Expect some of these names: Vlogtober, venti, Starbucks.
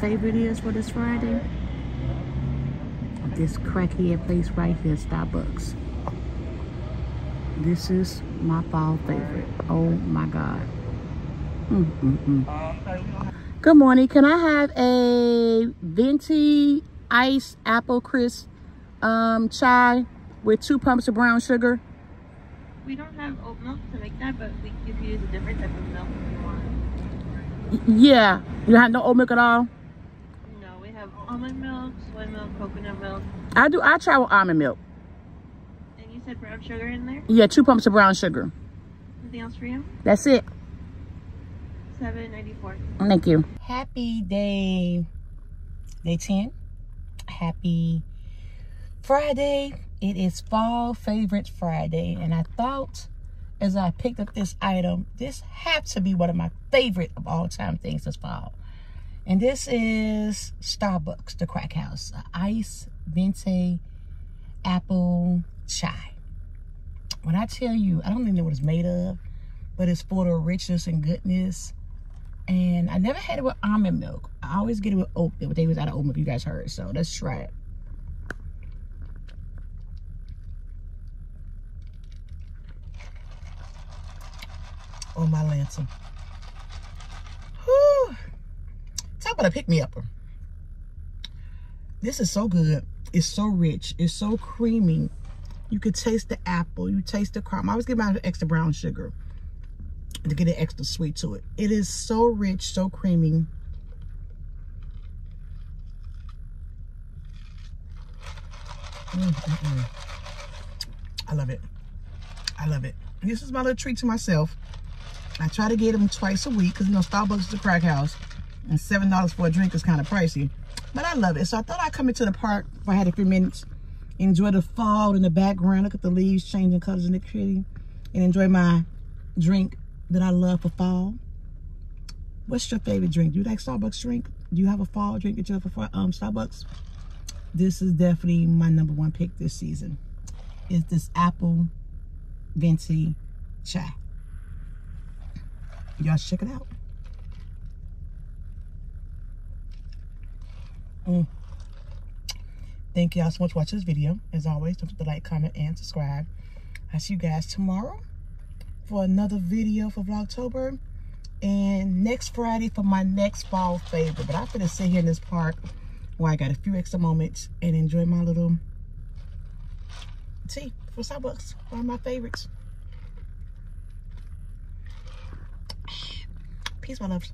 Favorite is for this Friday, this crackhead place right here, Starbucks. This is my fall favorite. Oh my god. Good morning. Can I have a venti iced apple crisp chai with 2 pumps of brown sugar? We don't have oat milk to make that, but we could use a different type of milk if you want. Yeah, you have no oat milk at all? No, we have almond milk, soy milk, coconut milk. I try with almond milk. And you said brown sugar in there? Yeah, 2 pumps of brown sugar. Anything else for you? That's it. $7.94. Thank you. Happy day 10. Happy Friday. It is fall favorite Friday, and I thought, as I picked up this item, this had to be one of my favorite of all time things this fall. And this is Starbucks, the crack house, iced venti apple chai. When I tell you, I don't even know what it's made of, but it's full of richness and goodness. And I never had it with almond milk. I always get it with oat milk. They was out of oat milk, you guys heard. So let's try it. Oh my lantern. Whew. Talk about a pick-me-upper. This is so good. It's so rich. It's so creamy. You could taste the apple. You taste the crumb. I always get my extra brown sugar to get an extra sweet to it. It is so rich, so creamy. I love it. I love it. This is my little treat to myself. I try to get them twice a week because, you know, Starbucks is a crack house and $7 for a drink is kind of pricey, but I love it. So I thought I'd come into the park if I had a few minutes, enjoy the fall in the background, look at the leaves changing colors in the tree, and enjoy my drink that I love for fall. What's your favorite drink? Do you like Starbucks drink? Do you have a fall drink that you have for Starbucks? This is definitely my #1 pick this season. Is this apple venti chai. Y'all check it out. Thank y'all so much for watching this video. As always, don't forget to like, comment, and subscribe. I'll see you guys tomorrow for another video for Vlogtober. And next Friday for my next fall favorite. But I'm going to sit here in this park where I got a few extra moments and enjoy my little tea for Starbucks. One of my favorites. Peace, my loves.